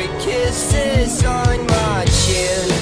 favorite kisses on my chin.